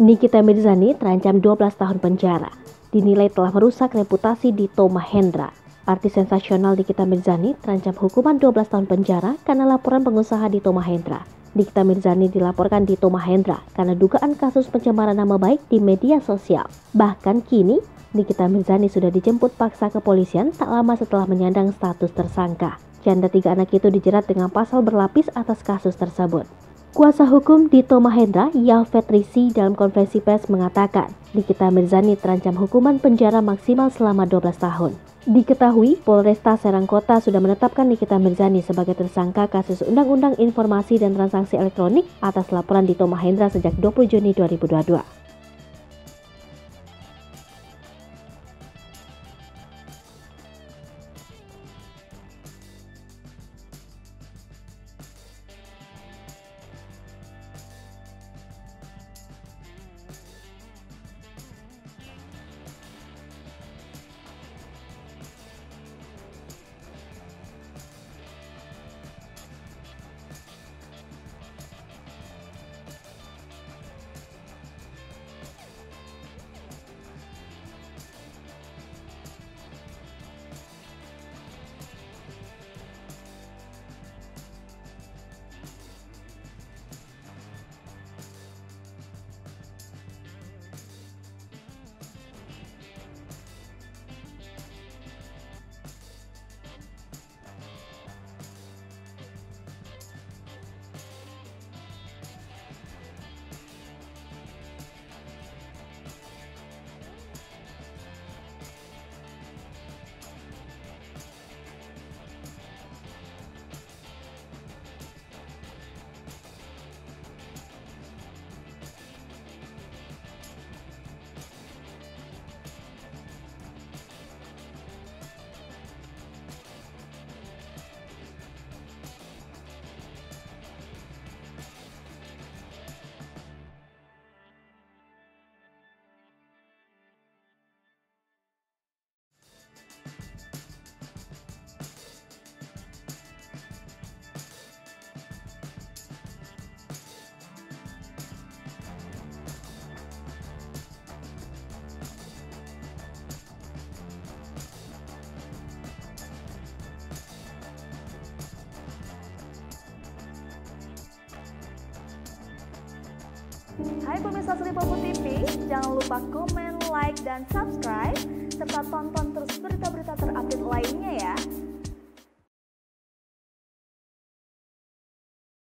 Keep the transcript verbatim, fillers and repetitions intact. Nikita Mirzani terancam dua belas tahun penjara, dinilai telah merusak reputasi Dito Mahendra. Artis sensasional Nikita Mirzani terancam hukuman dua belas tahun penjara karena laporan pengusaha Dito Mahendra. Nikita Mirzani dilaporkan Dito Mahendra karena dugaan kasus pencemaran nama baik di media sosial. Bahkan kini, Nikita Mirzani sudah dijemput paksa kepolisian tak lama setelah menyandang status tersangka. Janda tiga anak itu dijerat dengan pasal berlapis atas kasus tersebut. Kuasa hukum Dito Mahendra, Yafet Rissy, dalam konferensi pers mengatakan Nikita Mirzani terancam hukuman penjara maksimal selama dua belas tahun. Diketahui, Polresta Serang Kota sudah menetapkan Nikita Mirzani sebagai tersangka kasus Undang-Undang Informasi dan Transaksi Elektronik atas laporan Dito Mahendra sejak dua puluh Juni dua ribu dua puluh dua. Hai pemirsa Sripoku T V, jangan lupa komen, like, dan subscribe, serta tonton terus berita-berita terupdate lainnya.